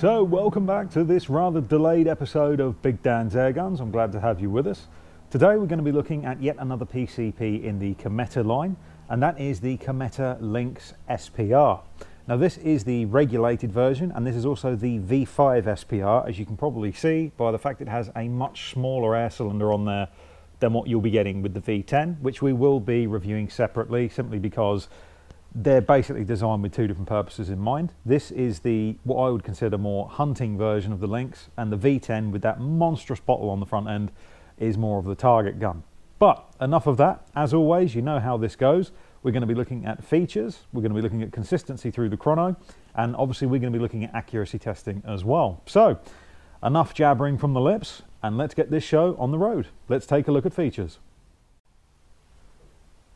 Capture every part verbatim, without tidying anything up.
So welcome back to this rather delayed episode of Big Dan's Airguns. I'm glad to have you with us. Today we're going to be looking at yet another P C P in the Cometa line, and that is the Cometa Lynx S P R. Now this is the regulated version, and this is also the V five S P R, as you can probably see by the fact it has a much smaller air cylinder on there than what you'll be getting with the V ten, which we will be reviewing separately, simply because they're basically designed with two different purposes in mind. This is the, what I would consider, more hunting version of the Lynx, and the V ten with that monstrous bottle on the front end is more of the target gun. But enough of that. As always, you know how this goes. We're going to be looking at features, we're going to be looking at consistency through the chrono, and obviously we're going to be looking at accuracy testing as well. So enough jabbering from the lips, and let's get this show on the road. Let's take a look at features.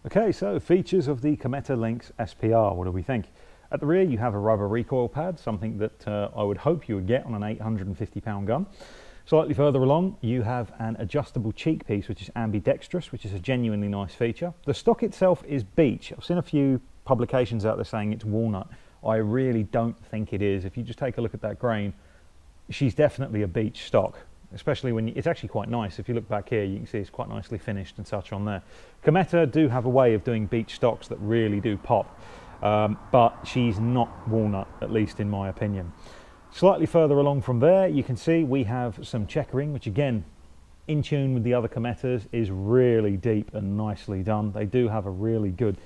Okay, so features of the Cometa Lynx S P R, what do we think? At the rear you have a rubber recoil pad, something that uh, I would hope you would get on an eight hundred fifty pound gun. Slightly further along you have an adjustable cheek piece which is ambidextrous, which is a genuinely nice feature. The stock itself is beech. I've seen a few publications out there saying it's walnut. I really don't think it is. If you just take a look at that grain, she's definitely a beech stock. Especially when you, it's actually quite nice. If you look back here, you can see it's quite nicely finished and such on there. Cometa do have a way of doing beech stocks that really do pop, um, but she's not walnut, at least in my opinion. Slightly further along from there, you can see we have some checkering, which again, in tune with the other Cometas, is really deep and nicely done. They do have a really good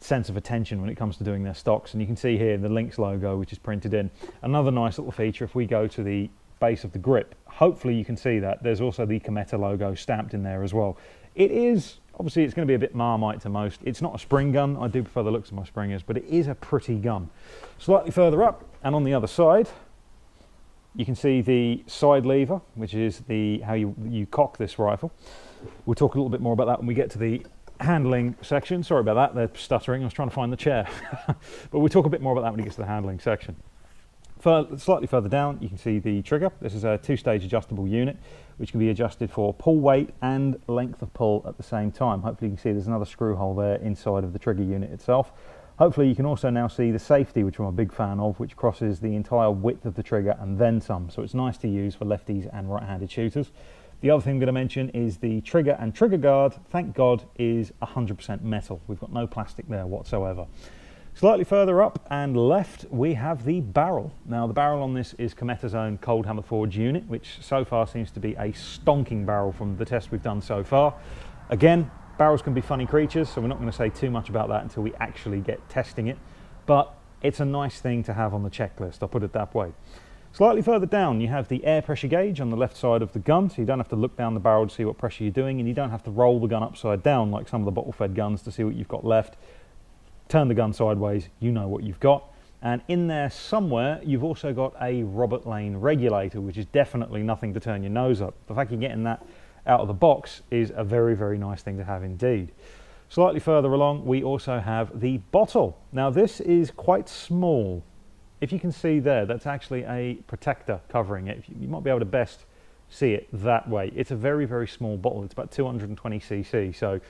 sense of attention when it comes to doing their stocks, and you can see here the Lynx logo, which is printed in. Another nice little feature, if we go to the base of the grip, hopefully you can see that there's also the Cometa logo stamped in there as well. It is obviously, it's going to be a bit marmite to most. It's not a spring gun. I do prefer the looks of my springers, but it is a pretty gun. Slightly further up and on the other side, you can see the side lever, which is the how you you cock this rifle. We'll talk a little bit more about that when we get to the handling section. Sorry about that, they're stuttering. I was trying to find the chair. But we'll talk a bit more about that when it gets to the handling section. Slightly further down, you can see the trigger. This is a two-stage adjustable unit, which can be adjusted for pull weight and length of pull at the same time. Hopefully you can see there's another screw hole there inside of the trigger unit itself. Hopefully you can also now see the safety, which I'm a big fan of, which crosses the entire width of the trigger and then some. So it's nice to use for lefties and right-handed shooters. The other thing I'm going to mention is the trigger and trigger guard, thank God, is one hundred percent metal. We've got no plastic there whatsoever. Slightly further up and left, we have the barrel. Now, the barrel on this is Cometa's own Cold Hammer Forge unit, which so far seems to be a stonking barrel from the test we've done so far. Again, barrels can be funny creatures, so we're not going to say too much about that until we actually get testing it, but it's a nice thing to have on the checklist, I'll put it that way. Slightly further down, you have the air pressure gauge on the left side of the gun, so you don't have to look down the barrel to see what pressure you're doing, and you don't have to roll the gun upside down like some of the bottle-fed guns to see what you've got left. Turn the gun sideways, you know what you've got. And in there somewhere, you've also got a Robert Lane regulator, which is definitely nothing to turn your nose up. The fact you're getting that out of the box is a very, very nice thing to have indeed. Slightly further along, we also have the bottle. Now this is quite small. If you can see there, that's actually a protector covering it. You might be able to best see it that way. It's a very, very small bottle. It's about two hundred twenty c c, so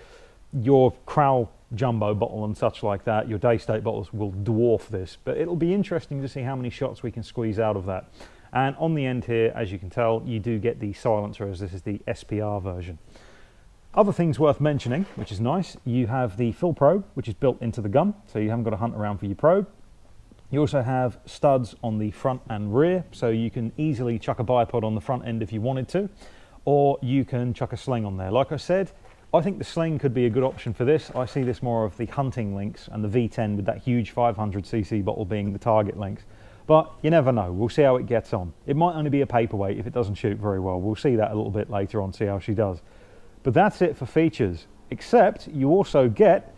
your Kral jumbo bottle and such like that, your day state bottles will dwarf this, but it'll be interesting to see how many shots we can squeeze out of that. And on the end here, as you can tell, you do get the silencer, as this is the S P R version. Other things worth mentioning, which is nice, you have the fill probe, which is built into the gun, so you haven't got to hunt around for your probe. You also have studs on the front and rear, so you can easily chuck a bipod on the front end if you wanted to, or you can chuck a sling on there. Like I said, I think the sling could be a good option for this. I see this more of the hunting Lynx and the V ten with that huge five hundred c c bottle being the target Lynx. But you never know, we'll see how it gets on. It might only be a paperweight if it doesn't shoot very well. We'll see that a little bit later on, see how she does. But that's it for features, except you also get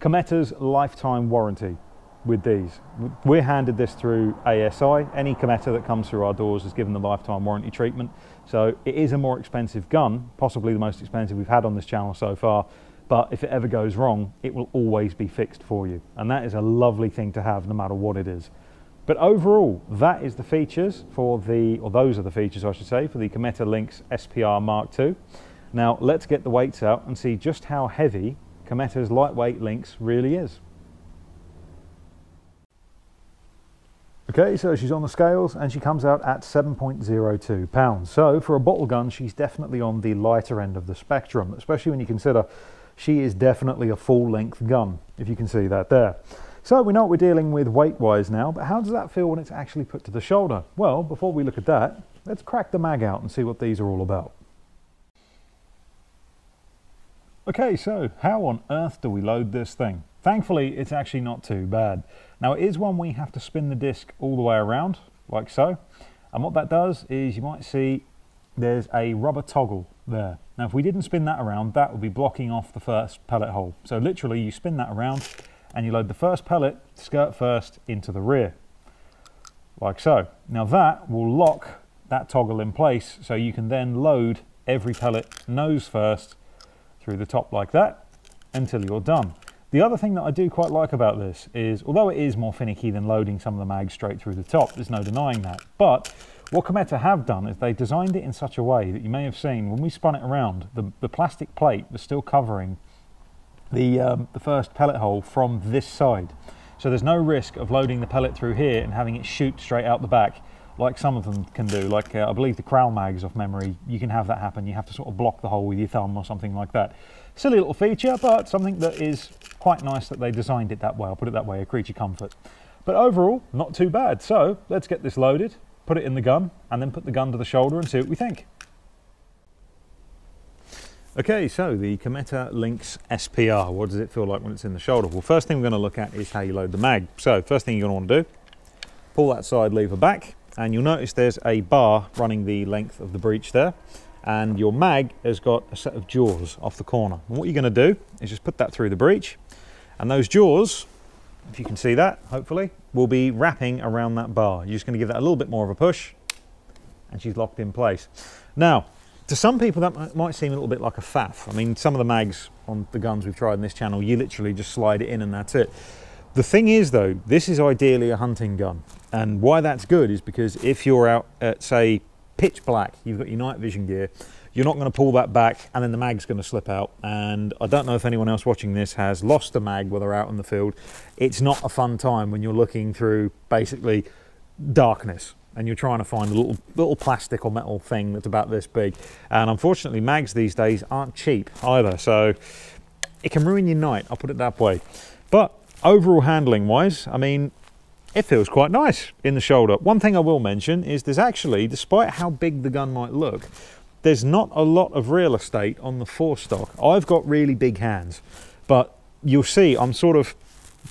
Cometa's lifetime warranty with these. We're handed this through A S I. Any Cometa that comes through our doors is given the lifetime warranty treatment, so it is a more expensive gun, possibly the most expensive we've had on this channel so far, but if it ever goes wrong, it will always be fixed for you, and that is a lovely thing to have no matter what it is. But overall, that is the features for the, or those are the features I should say, for the Cometa Lynx S P R Mark two. Now let's get the weights out and see just how heavy Cometa's lightweight Lynx really is. Okay, so she's on the scales and she comes out at seven point zero two pounds. So for a bottle gun, she's definitely on the lighter end of the spectrum, especially when you consider she is definitely a full-length gun, if you can see that there. So we know what we're dealing with weight-wise now, but how does that feel when it's actually put to the shoulder? Well, before we look at that, let's crack the mag out and see what these are all about. Okay, so how on earth do we load this thing? Thankfully, it's actually not too bad. Now, it is one we have to spin the disc all the way around, like so. And what that does is you might see there's a rubber toggle there. Now, if we didn't spin that around, that would be blocking off the first pellet hole. So literally, you spin that around and you load the first pellet, skirt first, into the rear, like so. Now, that will lock that toggle in place, so you can then load every pellet nose first through the top like that until you're done. The other thing that I do quite like about this is, although it is more finicky than loading some of the mags straight through the top, there's no denying that, but what Cometa have done is they designed it in such a way that you may have seen when we spun it around, the, the plastic plate was still covering the, um, the first pellet hole from this side. So there's no risk of loading the pellet through here and having it shoot straight out the back, like some of them can do, like uh, I believe the Kral mags off memory, you can have that happen. You have to sort of block the hole with your thumb or something like that. Silly little feature, but something that is quite nice that they designed it that way. I'll put it that way, a creature comfort. But overall, not too bad. So let's get this loaded, put it in the gun, and then put the gun to the shoulder and see what we think. Okay, so the Cometa Lynx S P R, what does it feel like when it's in the shoulder? Well, first thing we're going to look at is how you load the mag. So first thing you're going to want to do, pull that side lever back, and you'll notice there's a bar running the length of the breech there, and your mag has got a set of jaws off the corner. And what you're going to do is just put that through the breech, and those jaws, if you can see that, hopefully, will be wrapping around that bar. You're just going to give that a little bit more of a push, and she's locked in place. Now, to some people that might seem a little bit like a faff. I mean, some of the mags on the guns we've tried in this channel, you literally just slide it in and that's it. The thing is though, this is ideally a hunting gun. And why that's good is because if you're out at, say, pitch black, you've got your night vision gear, you're not going to pull that back and then the mag's going to slip out. And I don't know if anyone else watching this has lost a mag while they're out in the field. It's not a fun time when you're looking through basically darkness and you're trying to find a little, little plastic or metal thing that's about this big. And unfortunately, mags these days aren't cheap either. So it can ruin your night, I'll put it that way. But overall handling wise, I mean, it feels quite nice in the shoulder. One thing I will mention is there's actually, despite how big the gun might look, there's not a lot of real estate on the forestock. I've got really big hands, but you'll see I'm sort of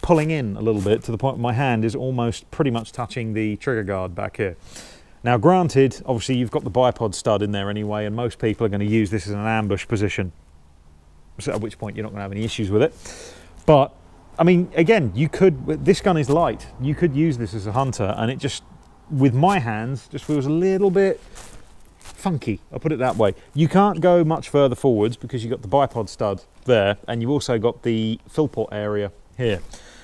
pulling in a little bit to the point where my hand is almost pretty much touching the trigger guard back here. Now granted, obviously you've got the bipod stud in there anyway, and most people are going to use this as an ambush position, so at which point you're not going to have any issues with it. But I mean, again, you could, this gun is light, you could use this as a hunter, and it just, with my hands, just feels a little bit funky, I'll put it that way. You can't go much further forwards because you've got the bipod stud there, and you've also got the fillport area here.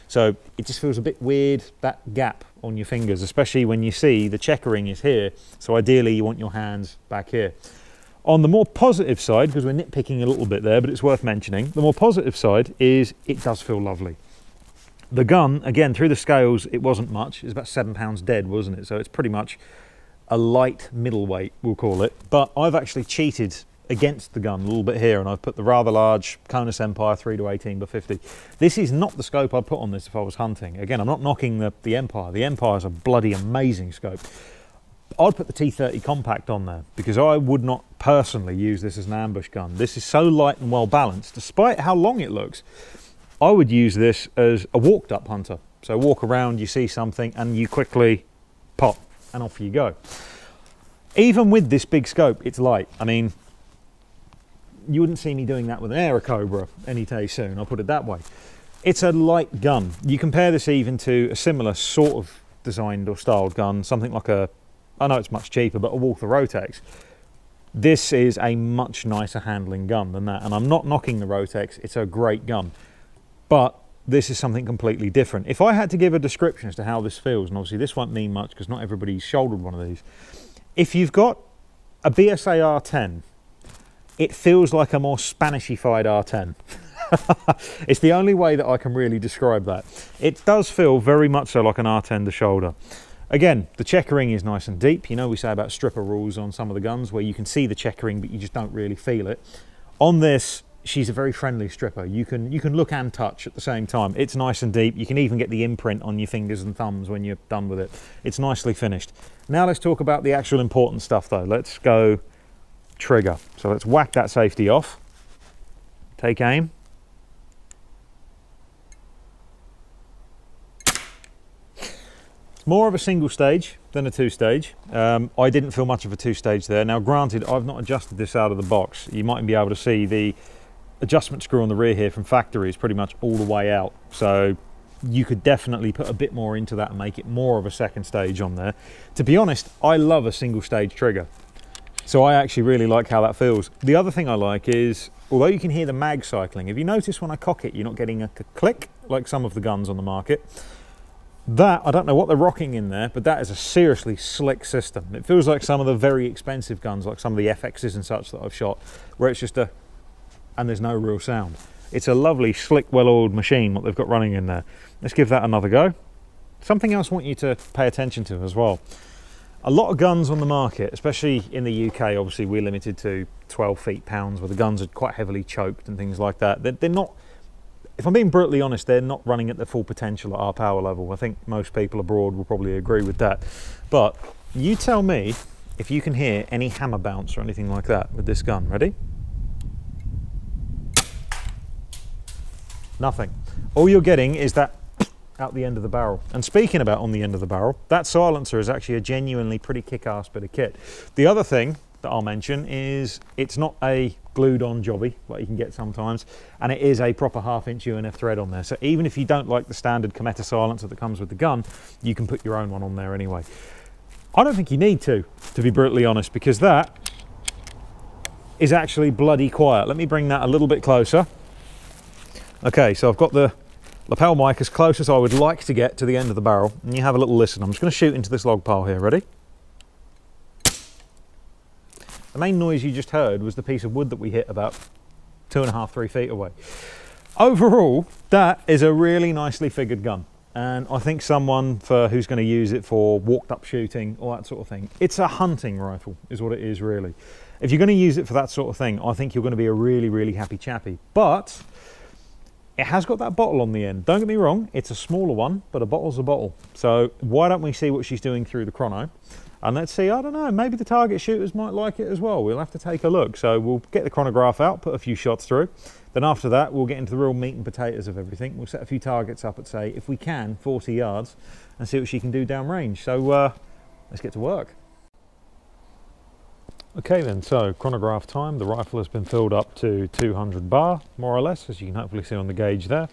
So it just feels a bit weird, that gap on your fingers, especially when you see the checkering is here, so ideally you want your hands back here. On the more positive side, because we're nitpicking a little bit there, but it's worth mentioning, the more positive side is it does feel lovely. The gun, again, through the scales, it wasn't much. It was about seven pounds dead, wasn't it? So it's pretty much a light middleweight, we'll call it. But I've actually cheated against the gun a little bit here, and I've put the rather large Conus Empire three to eighteen by fifty. This is not the scope I'd put on this if I was hunting. Again, I'm not knocking the, the Empire. The Empire's a bloody amazing scope. I'd put the T thirty compact on there because I would not personally use this as an ambush gun. This is so light and well balanced, despite how long it looks. I would use this as a walked up hunter. So walk around, you see something and you quickly pop and off you go. Even with this big scope, it's light. I mean, you wouldn't see me doing that with an Aero Cobra any day soon, I'll put it that way. It's a light gun. You compare this even to a similar sort of designed or styled gun, something like a, I know it's much cheaper, but a Walther Rotex. This is a much nicer handling gun than that, and I'm not knocking the Rotex, it's a great gun. But this is something completely different. If I had to give a description as to how this feels, and obviously this won't mean much because not everybody's shouldered one of these. If you've got a B S A R ten, it feels like a more Spanishified R ten. It's the only way that I can really describe that. It does feel very much so like an R ten to shoulder. Again, the checkering is nice and deep. You know, we say about stripper rules on some of the guns where you can see the checkering, but you just don't really feel it. On this, she's a very friendly stripper. You can, you can look and touch at the same time. It's nice and deep. You can even get the imprint on your fingers and thumbs when you're done with it. It's nicely finished. Now let's talk about the actual important stuff though. Let's go trigger. So let's whack that safety off. Take aim. More of a single stage than a two stage. Um, I didn't feel much of a two stage there. Now granted, I've not adjusted this out of the box. You mightn't be able to see the adjustment screw on the rear here from factory is pretty much all the way out. So you could definitely put a bit more into that and make it more of a second stage on there. To be honest, I love a single stage trigger. So I actually really like how that feels. The other thing I like is, although you can hear the mag cycling, if you notice when I cock it, you're not getting a click like some of the guns on the market. That, I don't know what they're rocking in there, but that is a seriously slick system. It feels like some of the very expensive guns, like some of the F X's and such that I've shot, where it's just a, and there's no real sound. It's a lovely, slick, well-oiled machine, what they've got running in there. Let's give that another go. Something else I want you to pay attention to as well. A lot of guns on the market, especially in the U K, obviously we're limited to twelve feet pounds, where the guns are quite heavily choked and things like that. They're, they're not, if I'm being brutally honest, they're not running at the full potential at our power level. I think most people abroad will probably agree with that. But you tell me if you can hear any hammer bounce or anything like that with this gun. Ready? Nothing. All you're getting is that out the end of the barrel. And speaking about on the end of the barrel, that silencer is actually a genuinely pretty kick-ass bit of kit. The other thing that I'll mention is it's not a glued-on jobby like you can get sometimes, and it is a proper half-inch U N F thread on there. So even if you don't like the standard Cometa silencer that comes with the gun, you can put your own one on there anyway. I don't think you need to, to be brutally honest, because that is actually bloody quiet. Let me bring that a little bit closer. Okay, so I've got the lapel mic as close as I would like to get to the end of the barrel, and you have a little listen. I'm just going to shoot into this log pile here. Ready? The main noise you just heard was the piece of wood that we hit about two and a half, three feet away. Overall, that is a really nicely figured gun, and I think someone for who's going to use it for walked-up shooting, all that sort of thing. It's a hunting rifle, is what it is really. If you're going to use it for that sort of thing, I think you're going to be a really, really happy chappy. But it has got that bottle on the end. Don't get me wrong, it's a smaller one, but a bottle's a bottle. So why don't we see what she's doing through the chrono? And let's see, I don't know, maybe the target shooters might like it as well. We'll have to take a look. So we'll get the chronograph out, put a few shots through. Then after that, we'll get into the real meat and potatoes of everything. We'll set a few targets up at, say, if we can, forty yards, and see what she can do downrange. So uh, let's get to work. Okay then, so chronograph time. The rifle has been filled up to two hundred bar, more or less, as you can hopefully see on the gauge there.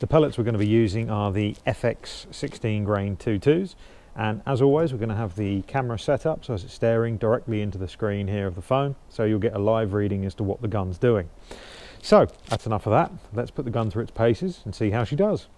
The pellets we're going to be using are the F X sixteen grain twenty-twos, and as always we're going to have the camera set up so it's staring directly into the screen here of the phone, so you'll get a live reading as to what the gun's doing. So that's enough of that. Let's put the gun through its paces and see how she does.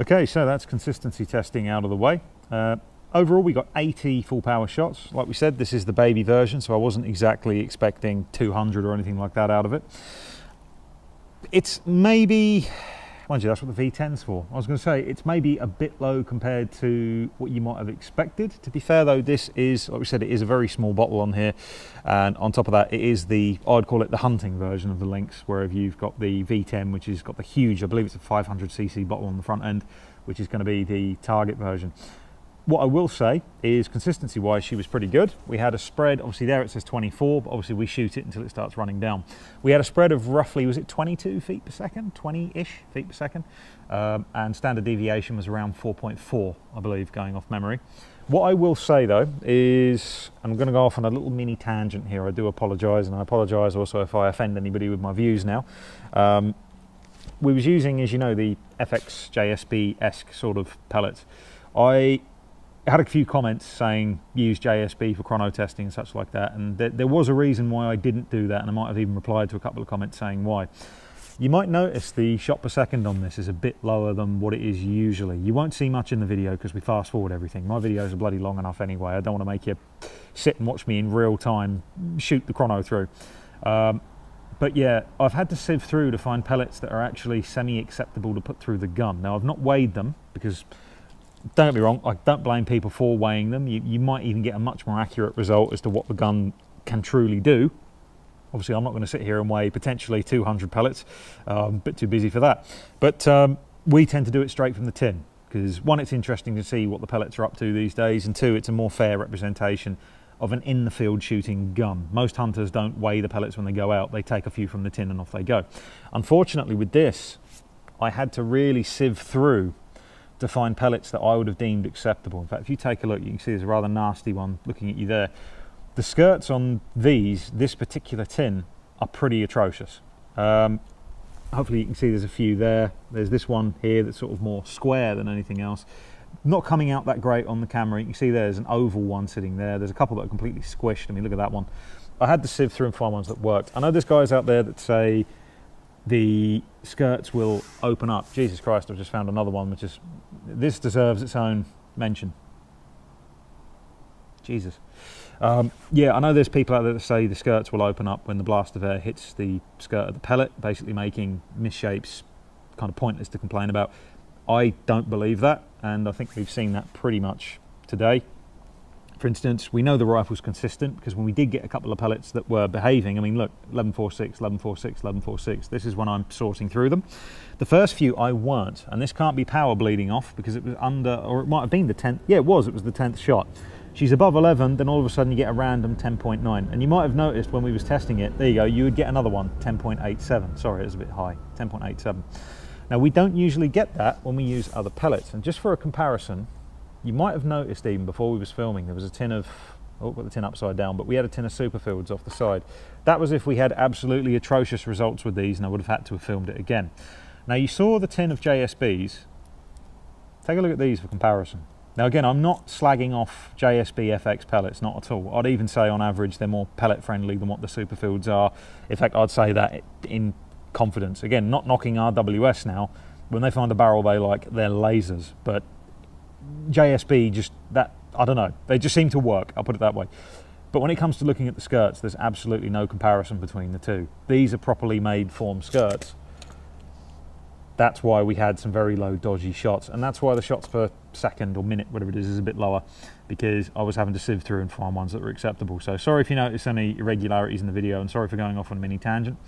Okay, so that's consistency testing out of the way. Uh, overall, we got eighty full power shots. Like we said, this is the baby version, so I wasn't exactly expecting two hundred or anything like that out of it. It's maybe Mind you, that's what the V ten's for. I was going to say, it's maybe a bit low compared to what you might have expected. To be fair though, this is, like we said, it is a very small bottle on here. And on top of that, it is the, I'd call it the hunting version of the Lynx, whereas you've got the V ten, which has got the huge, I believe it's a five hundred C C bottle on the front end, which is going to be the target version. What I will say is, consistency-wise, she was pretty good. We had a spread, obviously there it says twenty-four, but obviously we shoot it until it starts running down. We had a spread of roughly, was it twenty-two feet per second? twenty-ish feet per second. Um, and standard deviation was around four point four, I believe, going off memory. What I will say though is, I'm gonna go off on a little mini tangent here, I do apologize, and I apologize also if I offend anybody with my views now. Um, we was using, as you know, the F X, J S B-esque sort of pellets. I I had a few comments saying use J S B for chrono testing and such like that, and th there was a reason why I didn't do that, and I might have even replied to a couple of comments saying why. You might notice the shot per second on this is a bit lower than what it is usually. You won't see much in the video because we fast forward everything. My videos are bloody long enough anyway. I don't want to make you sit and watch me in real time shoot the chrono through. Um, But yeah, I've had to sieve through to find pellets that are actually semi-acceptable to put through the gun. Now, I've not weighed them because, don't get me wrong, I don't blame people for weighing them. You, you might even get a much more accurate result as to what the gun can truly do. Obviously, I'm not going to sit here and weigh potentially two hundred pellets. Um, a bit too busy for that. But um, we tend to do it straight from the tin because, one, it's interesting to see what the pellets are up to these days, and two, it's a more fair representation of an in-the-field shooting gun. Most hunters don't weigh the pellets when they go out. They take a few from the tin and off they go. Unfortunately, with this, I had to really sieve through to find pellets that I would have deemed acceptable. In fact, if you take a look, you can see there's a rather nasty one looking at you there. The skirts on these, this particular tin, are pretty atrocious. Um, hopefully you can see there's a few there. There's this one here that's sort of more square than anything else. Not coming out that great on the camera. You can see there's an oval one sitting there. There's a couple that are completely squished. I mean, look at that one. I had to sieve through and find ones that worked. I know there's guys out there that say the skirts will open up. Jesus Christ, I've just found another one, which is, this deserves its own mention. Jesus. Um, yeah, I know there's people out there that say the skirts will open up when the blast of air hits the skirt of the pellet, basically making misshapes kind of pointless to complain about. I don't believe that, and I think we've seen that pretty much today. For instance, we know the rifle's consistent because when we did get a couple of pellets that were behaving, I mean, look, eleven forty-six, eleven forty-six, eleven forty-six, this is when I'm sorting through them. The first few I weren't, and this can't be power bleeding off because it was under, or it might have been the tenth, yeah, it was, it was the tenth shot. She's above eleven, then all of a sudden you get a random ten point nine, and you might have noticed when we was testing it, there you go, you would get another one, ten point eight seven, sorry, it was a bit high, ten point eight seven. Now, we don't usually get that when we use other pellets, and just for a comparison, you might have noticed even before we was filming, there was a tin of, oh, put the tin upside down, but we had a tin of Superfields off the side. That was if we had absolutely atrocious results with these, and I would have had to have filmed it again. Now, you saw the tin of J S Bs. Take a look at these for comparison. Now, again, I'm not slagging off J S B F X pellets, not at all. I'd even say on average they're more pellet friendly than what the Superfields are. In fact, I'd say that in confidence. Again, not knocking R W S now. When they find a barrel they like, they're lasers, but J S B just, that, I don't know, they just seem to work, I'll put it that way. But when it comes to looking at the skirts, there's absolutely no comparison between the two. These are properly made form skirts. That's why we had some very low dodgy shots, and that's why the shots per second or minute, whatever it is, is a bit lower, because I was having to sieve through and find ones that were acceptable. So sorry if you notice any irregularities in the video, and sorry for going off on a mini tangent.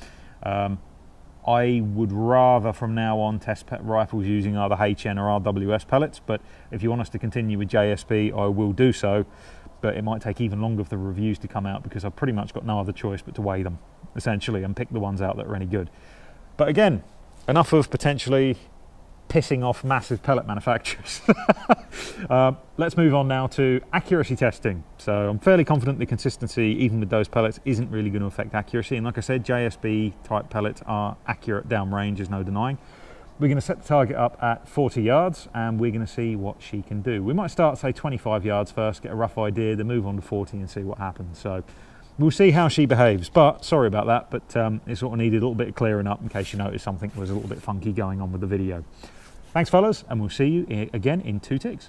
Um, I would rather from now on test pet rifles using either H N or R W S pellets, but if you want us to continue with J S B, I will do so, but it might take even longer for the reviews to come out because I've pretty much got no other choice but to weigh them, essentially, and pick the ones out that are any good. But again, enough of potentially pissing off massive pellet manufacturers. uh, let's move on now to accuracy testing. So I'm fairly confident the consistency, even with those pellets, isn't really going to affect accuracy. And like I said, J S B type pellets are accurate downrange, there's no denying. We're going to set the target up at forty yards and we're going to see what she can do. We might start, say, twenty-five yards first, get a rough idea, then move on to forty and see what happens. So we'll see how she behaves, but sorry about that, but um, it sort of needed a little bit of clearing up in case you noticed something was a little bit funky going on with the video. Thanks, fellas, and we'll see you again in two ticks.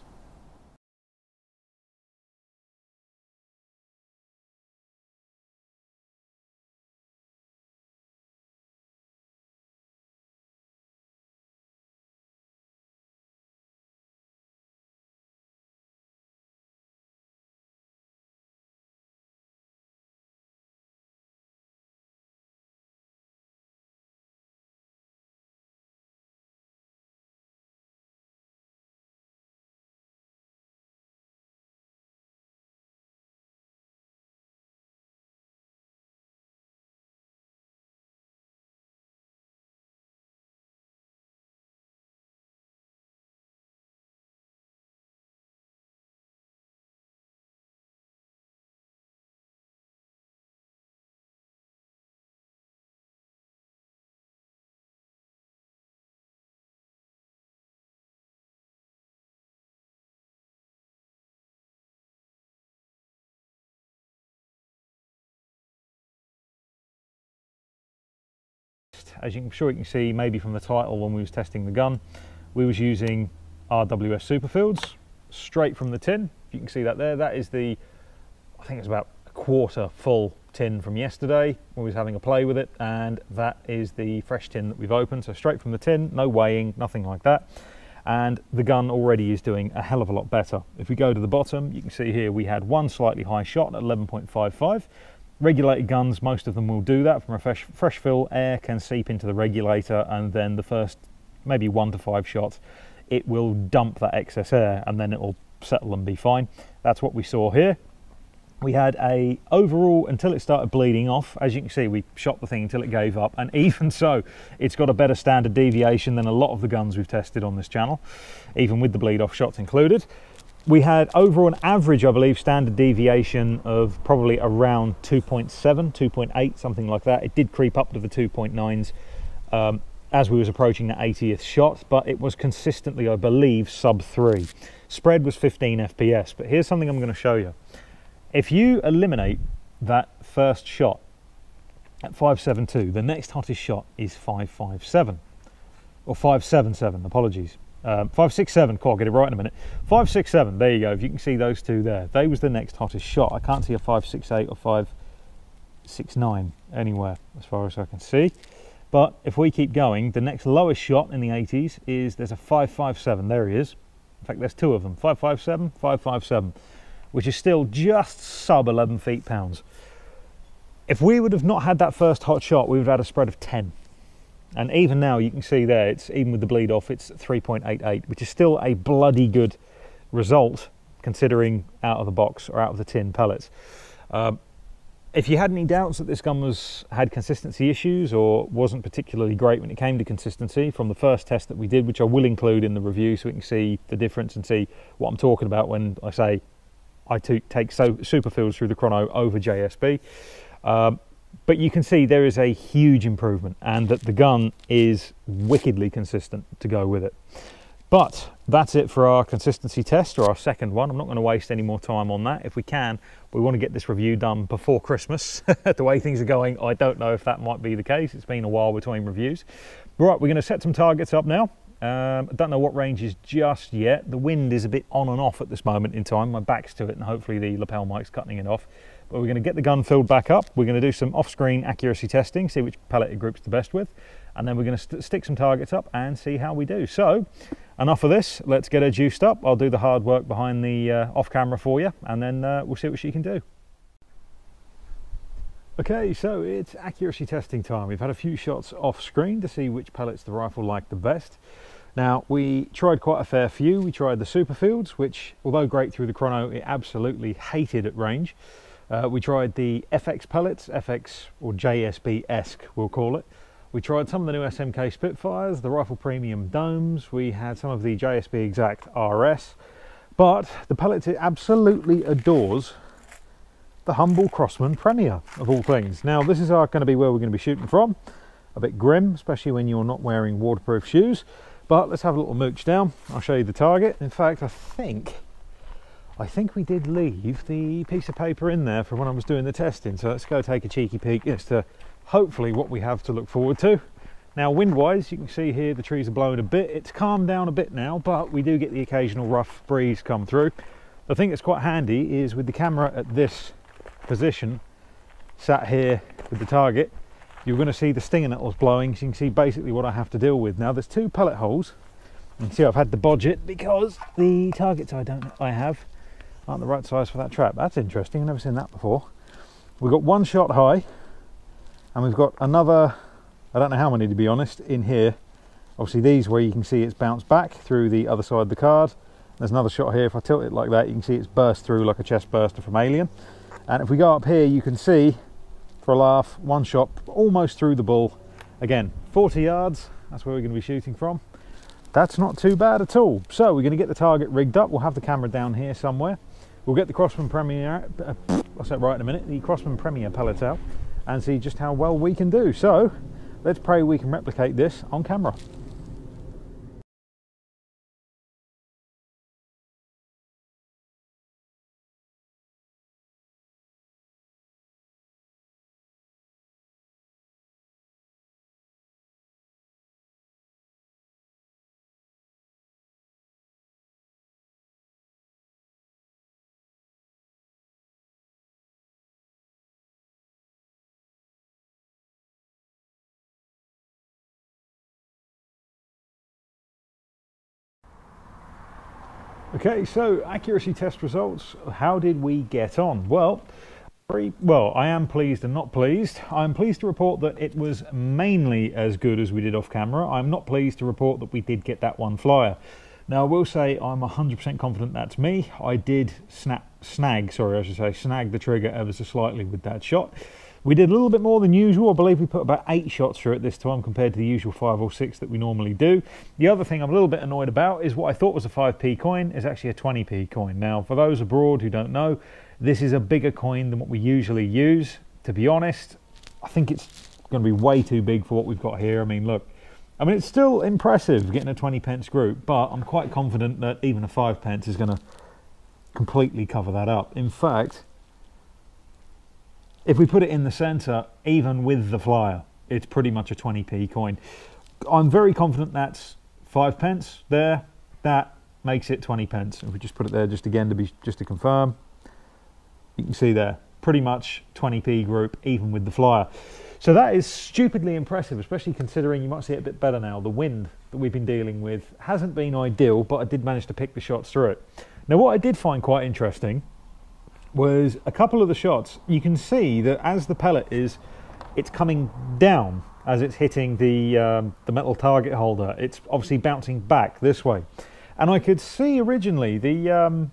test, as you, I'm sure you can see maybe from the title when we was testing the gun, we was using R W S superfields straight from the tin. You can see that there. That is the, I think it's about a quarter full tin from yesterday. We was having a play with it, and that is the fresh tin that we've opened. So straight from the tin, no weighing, nothing like that. And the gun already is doing a hell of a lot better. If we go to the bottom, you can see here we had one slightly high shot at eleven point five five. Regulated guns, most of them will do that. From a fresh, fresh fill, air can seep into the regulator, and then the first maybe one to five shots, it will dump that excess air, and then it will settle and be fine. That's what we saw here. We had a overall, until it started bleeding off, as you can see, we shot the thing until it gave up, and even so, it's got a better standard deviation than a lot of the guns we've tested on this channel, even with the bleed off shots included. We had overall an average, I believe, standard deviation of probably around two point seven, two point eight, something like that. It did creep up to the two point nines um, as we was approaching the eightieth shot, but it was consistently, I believe, sub three. Spread was fifteen F P S, but here's something I'm going to show you. If you eliminate that first shot at five seven two, the next hottest shot is five five seven, or five seven seven, apologies. Um, five six seven, cool, I'll get it right in a minute. five six seven, there you go, if you can see those two there. They was the next hottest shot. I can't see a five six eight or five six nine anywhere, as far as I can see. But if we keep going, the next lowest shot in the eighties is, there's a five five seven, there he is. In fact, there's two of them, five five seven, five five seven. Which is still just sub eleven feet pounds. If we would have not had that first hot shot, we would have had a spread of ten. And even now, you can see there, it's even with the bleed off, it's three point eight eight, which is still a bloody good result, considering out of the box or out of the tin pellets. Um, if you had any doubts that this gun was had consistency issues or wasn't particularly great when it came to consistency from the first test that we did, which I will include in the review so we can see the difference and see what I'm talking about when I say I take so super fields through the chrono over J S B. Um, but you can see there is a huge improvement and that the gun is wickedly consistent to go with it. But that's it for our consistency test, or our second one. I'm not going to waste any more time on that. If we can, we want to get this review done before Christmas. The way things are going, I don't know if that might be the case. It's been a while between reviews. Right, we're going to set some targets up now. Um, I don't know what range is just yet. The wind is a bit on and off at this moment in time. My back's to it, and hopefully the lapel mic's cutting it off. But we're going to get the gun filled back up. We're going to do some off-screen accuracy testing, see which pellet it groups the best with. And then we're going to st stick some targets up and see how we do. So, enough of this. Let's get her juiced up. I'll do the hard work behind the uh, off-camera for you, and then uh, we'll see what she can do. Okay, so it's accuracy testing time. We've had a few shots off screen to see which pellets the rifle liked the best. Now, we tried quite a fair few. We tried the superfields, which, although great through the chrono, it absolutely hated at range. Uh, we tried the F X pellets, F X or J S B-esque, we'll call it. We tried some of the new S M K Spitfires, the Rifle Premium Domes. We had some of the J S B Exact R S. But the pellets it absolutely adores, the humble Crosman Premier, of all things. Now, this is our, going to be where we're going to be shooting from. A bit grim, especially when you're not wearing waterproof shoes. But let's have a little mooch down. I'll show you the target. In fact, I think, I think we did leave the piece of paper in there for when I was doing the testing. So let's go take a cheeky peek as to hopefully what we have to look forward to. Now, wind-wise, you can see here the trees are blowing a bit. It's calmed down a bit now, but we do get the occasional rough breeze come through. The thing that's quite handy is with the camera at this position, sat here with the target, you're going to see the stinger nettles blowing, so you can see basically what I have to deal with. Now, there's two pellet holes. You can see I've had to bodge it because the targets I don't I have aren't the right size for that trap. That's interesting, I've never seen that before. We've got one shot high, and we've got another, I don't know how many to be honest, in here. Obviously these where you can see it's bounced back through the other side of the card. There's another shot here. If I tilt it like that, you can see it's burst through like a chest burster from Alien. And if we go up here, you can see, for a laugh, one shot almost through the bull. Again, forty yards, that's where we're going to be shooting from. That's not too bad at all. So we're going to get the target rigged up. We'll have the camera down here somewhere. We'll get the Crosman Premier, uh, I'll set right in a minute, the Crosman Premier pellet out and see just how well we can do. So let's pray we can replicate this on camera. Okay, so accuracy test results, how did we get on? Well, very, well, I am pleased and not pleased. I'm pleased to report that it was mainly as good as we did off camera. I'm not pleased to report that we did get that one flyer. Now, I will say I'm one hundred percent confident that's me. I did snap, snag, sorry, I should say, snag the trigger ever so slightly with that shot. We did a little bit more than usual. I believe we put about eight shots through it this time compared to the usual five or six that we normally do. The other thing I'm a little bit annoyed about is what I thought was a five p coin is actually a twenty p coin. Now, for those abroad who don't know, this is a bigger coin than what we usually use. To be honest, I think it's going to be way too big for what we've got here. I mean, look, I mean, it's still impressive getting a twenty pence group, but I'm quite confident that even a five pence is going to completely cover that up. In fact, if we put it in the center, even with the flyer, it's pretty much a twenty p coin. I'm very confident that's five pence there. That makes it twenty pence. If we just put it there just again to be just to confirm, you can see there, pretty much twenty p group, even with the flyer. So that is stupidly impressive, especially considering you might see it a bit better now. The wind that we've been dealing with hasn't been ideal, but I did manage to pick the shots through it. Now, what I did find quite interesting was a couple of the shots. You can see that as the pellet is, it's coming down as it's hitting the, um, the metal target holder. It's obviously bouncing back this way. And I could see originally the, um,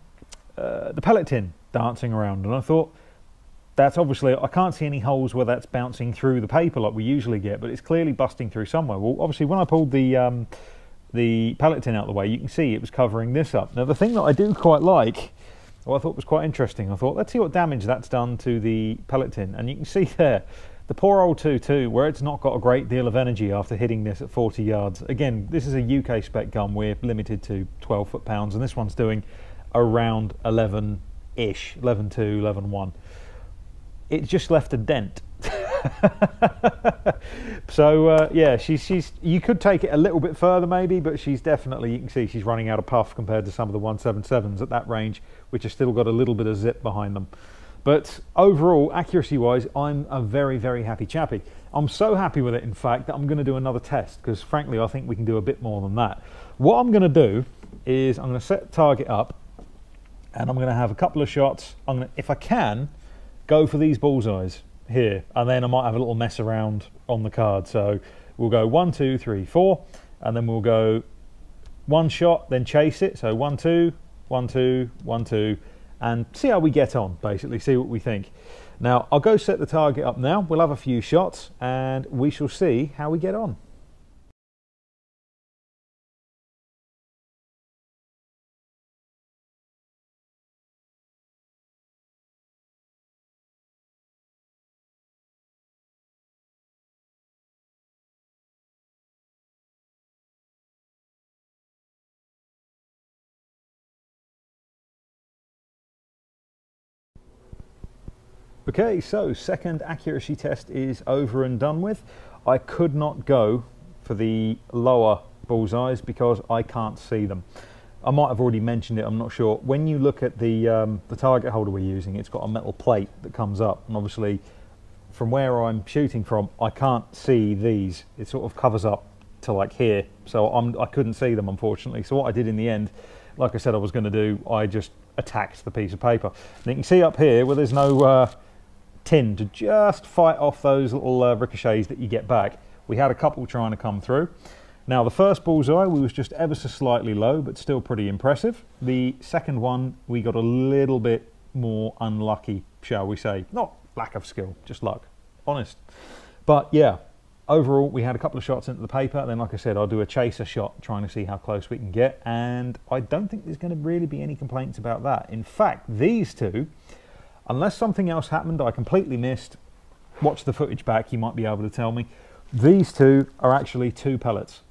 uh, the pellet tin dancing around, and I thought, that's obviously, I can't see any holes where that's bouncing through the paper like we usually get, but it's clearly busting through somewhere. Well, obviously when I pulled the, um, the pellet tin out of the way, you can see it was covering this up. Now, the thing that I do quite like, well, I thought was quite interesting, I thought, let's see what damage that's done to the pellet tin. And you can see there, the poor old two two, where it's not got a great deal of energy after hitting this at forty yards. Again, this is a U K spec gun. We're limited to twelve foot pounds, and this one's doing around eleven-ish, eleven two, eleven one. It just left a dent. So uh, yeah, she's she's you could take it a little bit further maybe, but she's definitely, you can see she's running out of puff compared to some of the one seventy-sevens at that range, which has still got a little bit of zip behind them. But overall, accuracy wise, I'm a very very happy chappy. I'm so happy with it, in fact, that I'm going to do another test, because frankly I think we can do a bit more than that. What I'm going to do is I'm going to set the target up, and I'm going to have a couple of shots. I'm going to, if I can, go for these bullseyes here, and then I might have a little mess around on the card. So we'll go one, two, three, four, and then we'll go one shot, then chase it. So one, two, one, two, one, two, and see how we get on, basically, see what we think. Now, I'll go set the target up now. We'll have a few shots, and we shall see how we get on. Okay, so second accuracy test is over and done with. I could not go for the lower bullseyes because I can't see them. I might have already mentioned it, I'm not sure. When you look at the, um, the target holder we're using, it's got a metal plate that comes up, and obviously from where I'm shooting from, I can't see these. It sort of covers up to like here, so I'm, I couldn't see them, unfortunately. So what I did in the end, like I said I was going to do, I just attacked the piece of paper. And you can see up here where there's no... Uh, tin to just fight off those little uh, ricochets that you get back. We had a couple trying to come through. Now, the first bullseye, we was just ever so slightly low, but still pretty impressive. The second one, we got a little bit more unlucky, shall we say. Not lack of skill, just luck, honest. But yeah, overall, we had a couple of shots into the paper. And then, like I said, I'll do a chaser shot, trying to see how close we can get. And I don't think there's going to really be any complaints about that. In fact, these two, unless something else happened I completely missed, watch the footage back, you might be able to tell me. These two are actually two pellets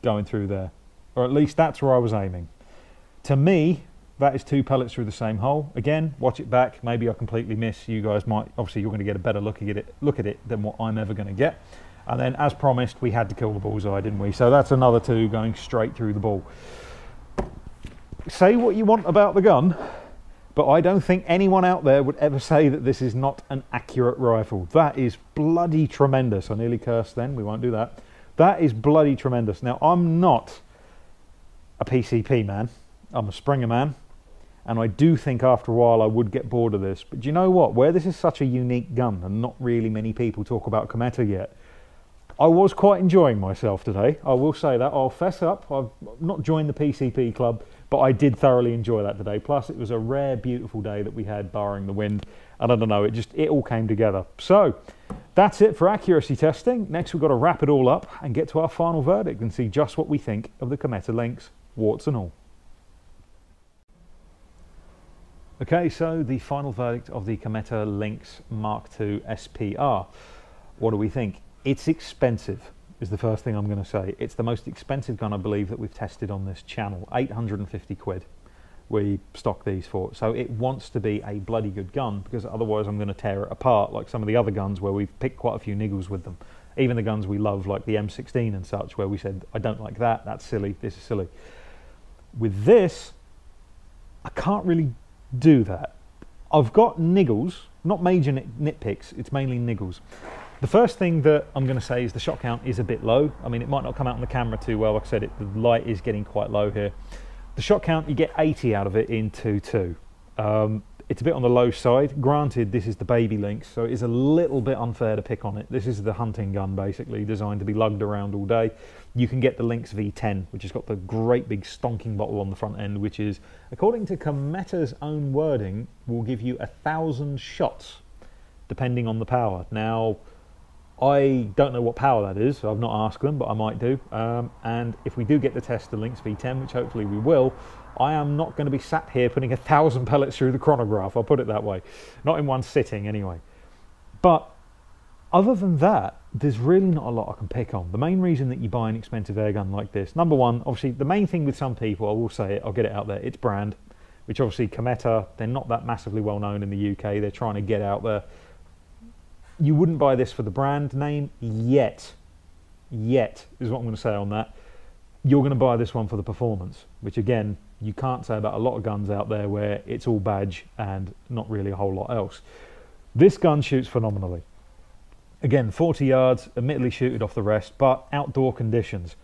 going through there. Or at least that's where I was aiming. To me, that is two pellets through the same hole. Again, watch it back. Maybe I completely miss. You guys might, obviously you're going to get a better look at it, look at it than what I'm ever going to get. And then, as promised, we had to kill the bullseye, didn't we? So that's another two going straight through the ball. Say what you want about the gun, but I don't think anyone out there would ever say that this is not an accurate rifle. That is bloody tremendous. I nearly cursed then, we won't do that. That is bloody tremendous. Now, I'm not a P C P man. I'm a Springer man, and I do think after a while I would get bored of this. But do you know what? Where this is such a unique gun, and not really many people talk about Cometa yet, I was quite enjoying myself today. I will say that. I'll fess up. I've not joined the P C P club, but I did thoroughly enjoy that today. Plus, it was a rare, beautiful day that we had, barring the wind. And I don't know, it just, it all came together. So that's it for accuracy testing. Next, we've got to wrap it all up and get to our final verdict and see just what we think of the Cometa Lynx, warts and all. Okay, so the final verdict of the Cometa Lynx Mark two S P R. What do we think? It's expensive, is the first thing I'm going to say. It's the most expensive gun, I believe, that we've tested on this channel. eight hundred and fifty quid we stock these for. So it wants to be a bloody good gun, because otherwise I'm going to tear it apart, like some of the other guns where we've picked quite a few niggles with them. Even the guns we love, like the M sixteen and such, where we said, I don't like that, that's silly, this is silly. With this, I can't really do that. I've got niggles, not major nit nitpicks, it's mainly niggles. The first thing that I'm going to say is the shot count is a bit low. I mean, it might not come out on the camera too well. Like I said, it, the light is getting quite low here. The shot count, you get eighty out of it in two two. Um, it's a bit on the low side. Granted, this is the baby Lynx, so it is a little bit unfair to pick on it. This is the hunting gun, basically, designed to be lugged around all day. You can get the Lynx V ten, which has got the great big stonking bottle on the front end, which is, according to Cometa's own wording, will give you a thousand shots, depending on the power. Now, I don't know what power that is, so I've not asked them, but I might do. Um, and if we do get to test the Lynx V ten, which hopefully we will, I am not going to be sat here putting a thousand pellets through the chronograph, I'll put it that way. Not in one sitting, anyway. But other than that, there's really not a lot I can pick on. The main reason that you buy an expensive airgun like this, number one, obviously, the main thing with some people, I will say it, I'll get it out there, it's brand, which obviously Cometa, they're not that massively well known in the U K, they're trying to get out there. You wouldn't buy this for the brand name yet. Yet is what I'm going to say on that. You're going to buy this one for the performance, which again, you can't say about a lot of guns out there where it's all badge and not really a whole lot else. This gun shoots phenomenally. Again, forty yards, admittedly shooted off the rest, but outdoor conditions.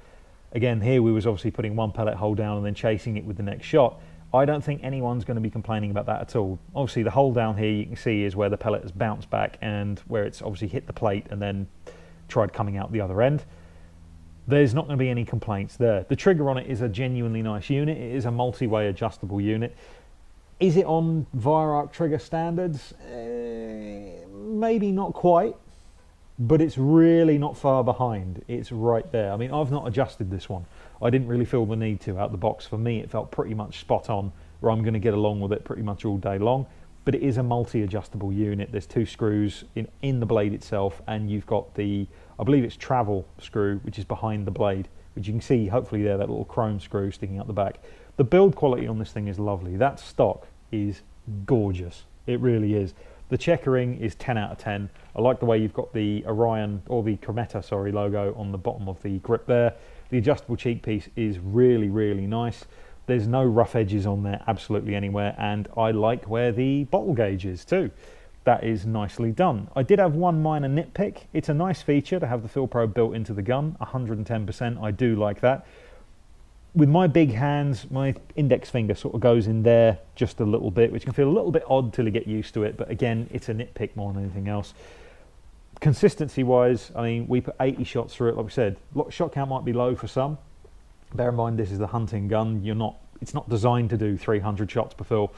Again, here we was obviously putting one pellet hole down and then chasing it with the next shot. I don't think anyone's going to be complaining about that at all. Obviously, the hole down here you can see is where the pellet has bounced back and where it's obviously hit the plate and then tried coming out the other end. There's not going to be any complaints there. The trigger on it is a genuinely nice unit. It is a multi-way adjustable unit. Is it on Virarc trigger standards? Eh, maybe not quite, but it's really not far behind. It's right there. I mean, I've not adjusted this one. I didn't really feel the need to out the box. For me, it felt pretty much spot on, where I'm going to get along with it pretty much all day long. But it is a multi-adjustable unit. There's two screws in, in the blade itself, and you've got the, I believe it's travel screw, which is behind the blade, which you can see, hopefully there, that little chrome screw sticking out the back. The build quality on this thing is lovely. That stock is gorgeous. It really is. The checkering is ten out of ten. I like the way you've got the Orion, or the Cometa, sorry, logo on the bottom of the grip there. The adjustable cheek piece is really, really nice. There's no rough edges on there absolutely anywhere, and I like where the bottle gauge is too. That is nicely done. I did have one minor nitpick. It's a nice feature to have the Fil Probe built into the gun, one hundred and ten percent, I do like that. With my big hands, my index finger sort of goes in there just a little bit, which can feel a little bit odd till you get used to it, but again, it's a nitpick more than anything else. Consistency-wise, I mean, we put eighty shots through it. Like we said, shot count might be low for some. Bear in mind, this is the hunting gun. You're not; it's not designed to do three hundred shots per fill.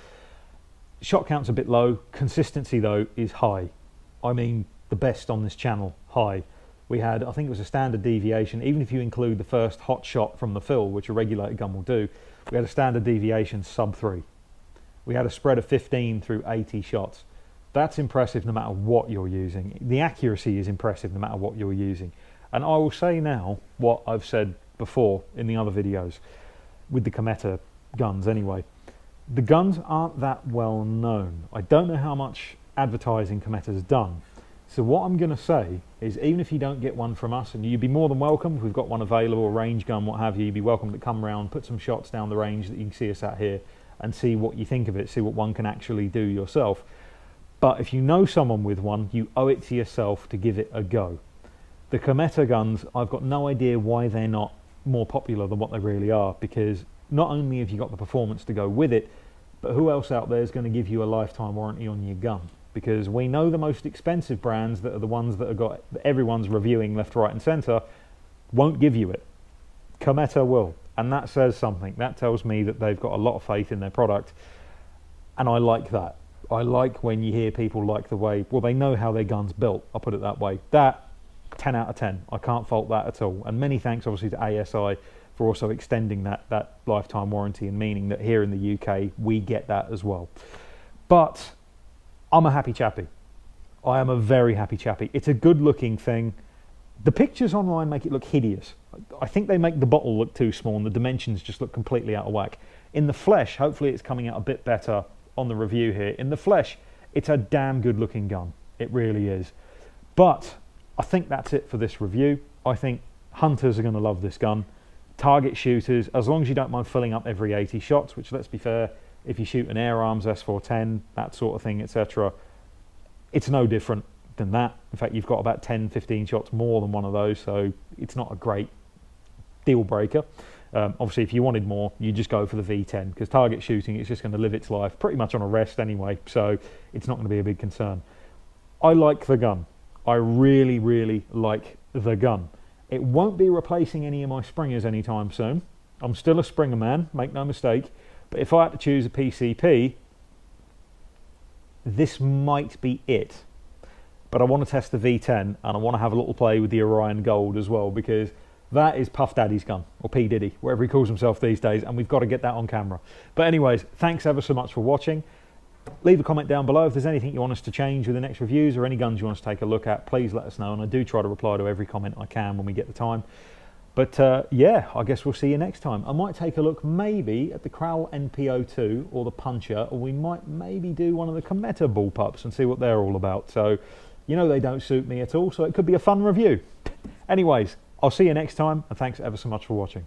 Shot count's a bit low. Consistency, though, is high. I mean, the best on this channel, high. We had, I think it was a standard deviation, even if you include the first hot shot from the fill, which a regulated gun will do, we had a standard deviation sub three. We had a spread of fifteen through eighty shots. That's impressive no matter what you're using. The accuracy is impressive no matter what you're using. And I will say now what I've said before in the other videos, with the Cometa guns anyway. The guns aren't that well known. I don't know how much advertising Cometa's done. So what I'm going to say is, even if you don't get one from us, and you'd be more than welcome, if we've got one available, range gun, what have you, you'd be welcome to come round, put some shots down the range that you can see us at here, and see what you think of it, see what one can actually do yourself. But if you know someone with one, you owe it to yourself to give it a go. The Cometa guns, I've got no idea why they're not more popular than what they really are, because not only have you got the performance to go with it, but who else out there is going to give you a lifetime warranty on your gun? Because we know the most expensive brands that are the ones that have got, that everyone's reviewing left, right and centre, won't give you it. Cometa will, and that says something. That tells me that they've got a lot of faith in their product, and I like that. I like when you hear people like the way, well, they know how their gun's built, I'll put it that way. That, ten out of ten, I can't fault that at all. And many thanks obviously to A S I for also extending that, that lifetime warranty, and meaning that here in the U K we get that as well. But I'm a happy chappy. I am a very happy chappy. It's a good looking thing. The pictures online make it look hideous. I think they make the bottle look too small and the dimensions just look completely out of whack. In the flesh, hopefully it's coming out a bit better on the review here. In the flesh, it's a damn good looking gun. It really is. But I think that's it for this review. I think hunters are going to love this gun. Target shooters, as long as you don't mind filling up every eighty shots, which, let's be fair, if you shoot an Air Arms S four ten, that sort of thing, et cetera, it's no different than that. In fact, you've got about ten, fifteen shots more than one of those, so it's not a great deal breaker. Um, obviously, if you wanted more, you just go for the V ten, because target shooting is just going to live its life pretty much on a rest anyway, so it's not going to be a big concern. I like the gun. I really, really like the gun. It won't be replacing any of my Springers anytime soon. I'm still a Springer man, make no mistake. But if I had to choose a P C P, this might be it. But I want to test the V ten, and I want to have a little play with the Orion Gold as well, because that is Puff Daddy's gun, or P Diddy, whatever he calls himself these days, and we've got to get that on camera. But anyways, thanks ever so much for watching. Leave a comment down below if there's anything you want us to change with the next reviews, or any guns you want us to take a look at. Please let us know, and I do try to reply to every comment I can when we get the time. But uh, yeah, I guess we'll see you next time. I might take a look maybe at the Kral N P O two or the Puncher, or we might maybe do one of the Cometa ball pups and see what they're all about. So, you know, they don't suit me at all, so it could be a fun review. Anyways, I'll see you next time, and thanks ever so much for watching.